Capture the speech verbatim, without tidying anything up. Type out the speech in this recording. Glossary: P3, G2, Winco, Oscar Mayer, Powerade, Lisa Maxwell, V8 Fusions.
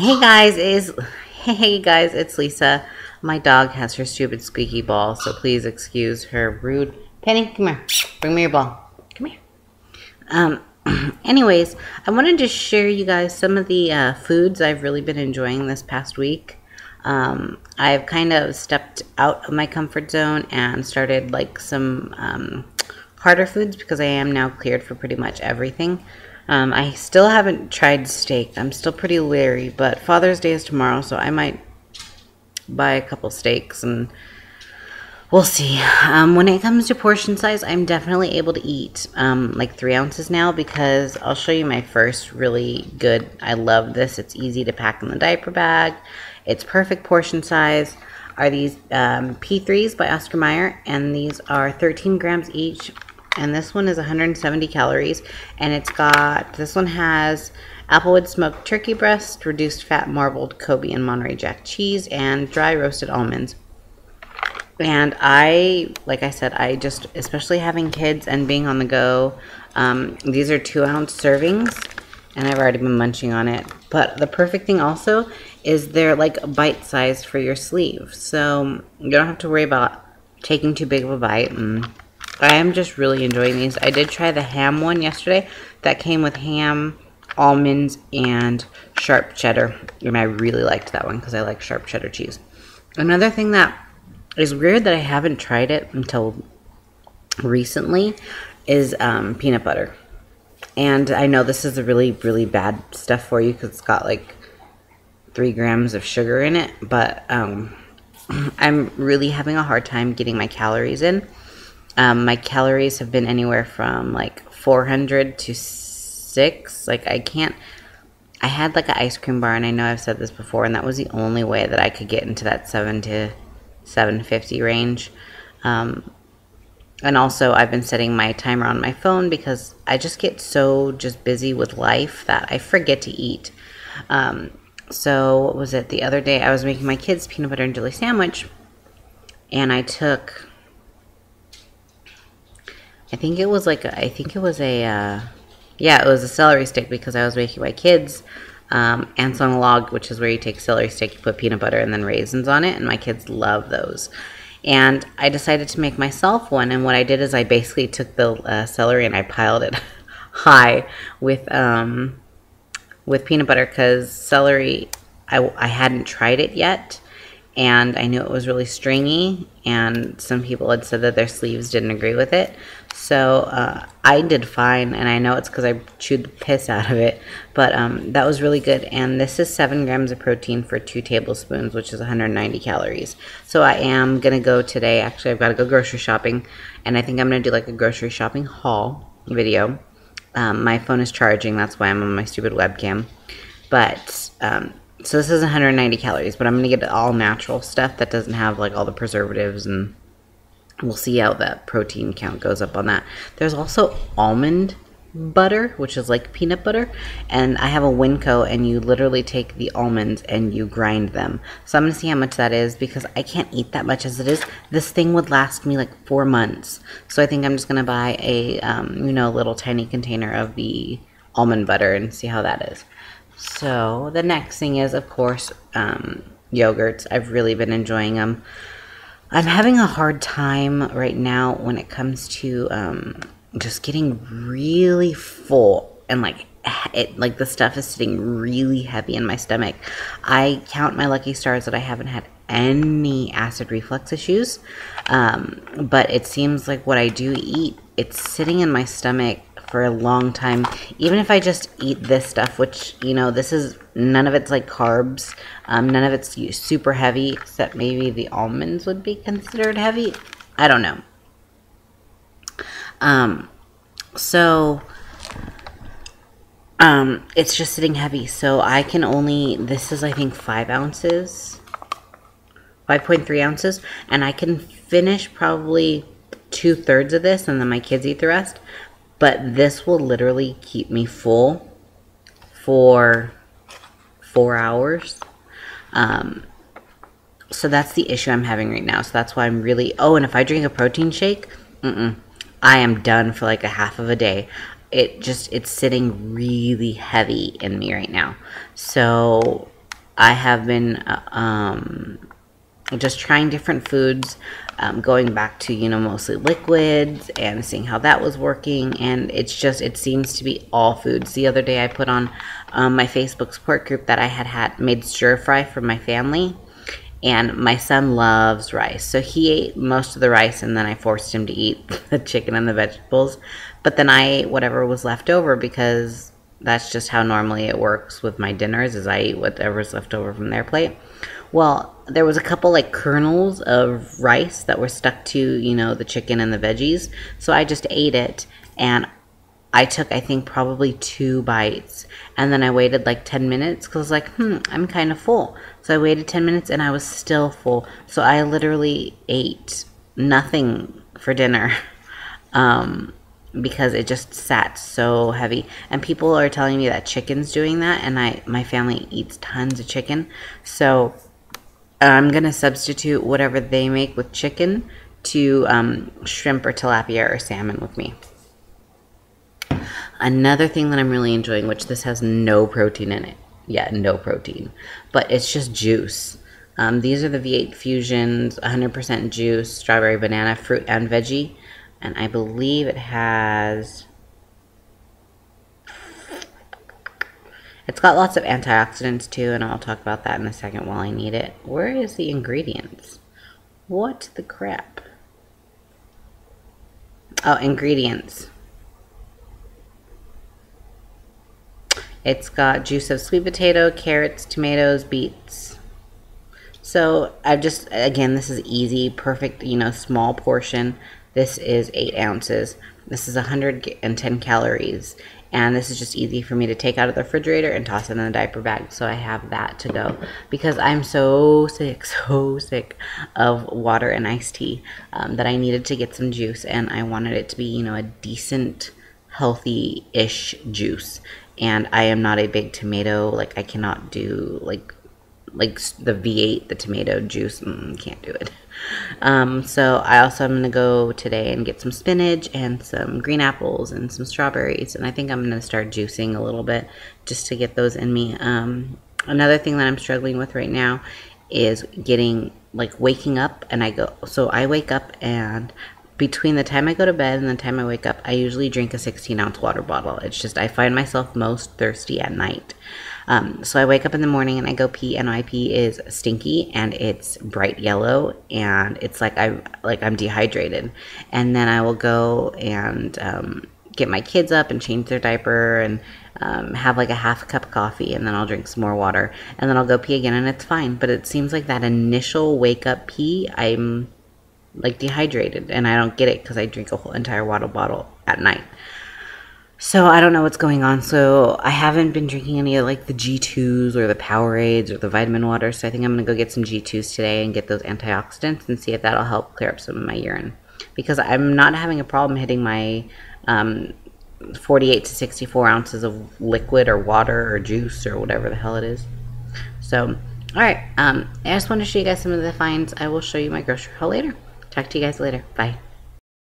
Hey guys, is hey guys, it's Lisa. My dog has her stupid squeaky ball, so please excuse her rude. Penny, come here. Bring me your ball. Come here. Um. Anyways, I wanted to share you guys some of the uh, foods I've really been enjoying this past week. Um, I've kind of stepped out of my comfort zone and started like some um, harder foods because I am now cleared for pretty much everything. Um, I still haven't tried steak. I'm still pretty leery, but Father's Day is tomorrow, so I might buy a couple steaks and we'll see. Um, when it comes to portion size, I'm definitely able to eat um, like three ounces now because I'll show you my first really good. I love this. It's easy to pack in the diaper bag. It's perfect portion size. Are these um, P threes by Oscar Mayer, and these are thirteen grams each. And this one is one hundred seventy calories, and it's got, this one has applewood smoked turkey breast, reduced fat marbled Kobe and Monterey Jack cheese, and dry roasted almonds. And I, like I said, I just, especially having kids and being on the go, um, these are two ounce servings, and I've already been munching on it. But the perfect thing also is they're like bite size for your sleeve, so you don't have to worry about taking too big of a bite. And I am just really enjoying these. I did try the ham one yesterday that came with ham, almonds, and sharp cheddar. And I really liked that one because I like sharp cheddar cheese. Another thing that is weird that I haven't tried it until recently is um, peanut butter. And I know this is a really, really bad stuff for you because it's got like three grams of sugar in it. But um, I'm really having a hard time getting my calories in. Um, my calories have been anywhere from like four hundred to six. Like I can't, I had like an ice cream bar, and I know I've said this before, and that was the only way that I could get into that seven to seven fifty range. Um, and also I've been setting my timer on my phone because I just get so just busy with life that I forget to eat. Um, so what was it? The other day I was making my kids peanut butter and jelly sandwich, and I took... I think it was like, a, I think it was a, uh, yeah, it was a celery stick because I was making my kids um, Anson log, which is where you take celery stick, you put peanut butter and then raisins on it, and my kids love those. And I decided to make myself one, and what I did is I basically took the uh, celery and I piled it high with um, with peanut butter because celery, I, I hadn't tried it yet. And I knew it was really stringy, and some people had said that their sleeves didn't agree with it. So uh, I did fine, and I know it's because I chewed the piss out of it. But um, that was really good, and this is seven grams of protein for two tablespoons, which is one hundred ninety calories. So I am going to go today. Actually, I've got to go grocery shopping, and I think I'm going to do like a grocery shopping haul video. Um, my phone is charging. That's why I'm on my stupid webcam. But... Um, So this is one hundred ninety calories, but I'm going to get all natural stuff that doesn't have like all the preservatives, and we'll see how that protein count goes up on that. There's also almond butter, which is like peanut butter, and I have a Winco, and you literally take the almonds and you grind them. So I'm going to see how much that is because I can't eat that much as it is. This thing would last me like four months. So I think I'm just going to buy a, um, you know, little tiny container of the almond butter and see how that is. So the next thing is, of course, um, yogurts. I've really been enjoying them. I'm having a hard time right now when it comes to um, just getting really full, and like it, like the stuff is sitting really heavy in my stomach. I count my lucky stars that I haven't had any acid reflux issues, um, but it seems like what I do eat, it's sitting in my stomach for a long time. Even if I just eat this stuff, which, you know, this is, none of it's like carbs, um, none of it's super heavy, except maybe the almonds would be considered heavy. I don't know. Um, so, um, it's just sitting heavy. So I can only, this is I think five ounces, five point three ounces, and I can finish probably two thirds of this, and then my kids eat the rest. But this will literally keep me full for four hours. Um, so that's the issue I'm having right now. So that's why I'm really... Oh, and if I drink a protein shake, mm-mm, I am done for like a half of a day. It just, it's sitting really heavy in me right now. So I have been um, just trying different foods, um, going back to, you know, mostly liquids and seeing how that was working. And it's just, it seems to be all foods. The other day I put on um, my Facebook support group that I had had made stir fry for my family. And my son loves rice, so he ate most of the rice, and then I forced him to eat the chicken and the vegetables. But then I ate whatever was left over, because that's just how normally it works with my dinners, is I eat whatever's left over from their plate. Well, there was a couple like kernels of rice that were stuck to, you know, the chicken and the veggies. So I just ate it, and I took, I think, probably two bites, and then I waited like ten minutes because I was like, hmm, I'm kind of full. So I waited ten minutes and I was still full. So I literally ate nothing for dinner um, because it just sat so heavy. And people are telling me that chicken's doing that, and I my family eats tons of chicken. So I'm going to substitute whatever they make with chicken to um, shrimp or tilapia or salmon with me. Another thing that I'm really enjoying, which this has no protein in it. Yeah, no protein. But it's just juice. Um, these are the V eight Fusions, one hundred percent juice, strawberry, banana, fruit, and veggie. And I believe it has... It's got lots of antioxidants too, and I'll talk about that in a second while I need it. Where is the ingredients? What the crap? Oh, ingredients. It's got juice of sweet potato, carrots, tomatoes, beets. So I've just, again, this is easy, perfect, you know, small portion. This is eight ounces. This is one hundred ten calories. And this is just easy for me to take out of the refrigerator and toss it in the diaper bag. So I have that to go, because I'm so sick, so sick of water and iced tea um, that I needed to get some juice. And I wanted it to be, you know, a decent, healthy-ish juice. And I am not a big tomato, like I cannot do like like the V eight, the tomato juice, mm, can't do it. Um, so I also am going to go today and get some spinach and some green apples and some strawberries. And I think I'm going to start juicing a little bit just to get those in me. Um, another thing that I'm struggling with right now is getting, like waking up and I go, so I wake up and... Between the time I go to bed and the time I wake up, I usually drink a sixteen ounce water bottle. It's just, I find myself most thirsty at night. Um, so I wake up in the morning and I go pee, and my pee is stinky and it's bright yellow, and it's like I'm, like I'm dehydrated. And then I will go and um, get my kids up and change their diaper and um, have like a half cup of coffee, and then I'll drink some more water, and then I'll go pee again, and it's fine. But it seems like that initial wake up pee, I'm... like dehydrated, and I don't get it because I drink a whole entire water bottle at night. So I don't know what's going on. So I haven't been drinking any of like the G twos or the Powerades or the vitamin water. So I think I'm going to go get some G twos today and get those antioxidants and see if that'll help clear up some of my urine, because I'm not having a problem hitting my um, forty-eight to sixty-four ounces of liquid or water or juice or whatever the hell it is. So, all right. Um, I just want to show you guys some of the finds. I will show you my grocery haul later. Talk to you guys later. Bye.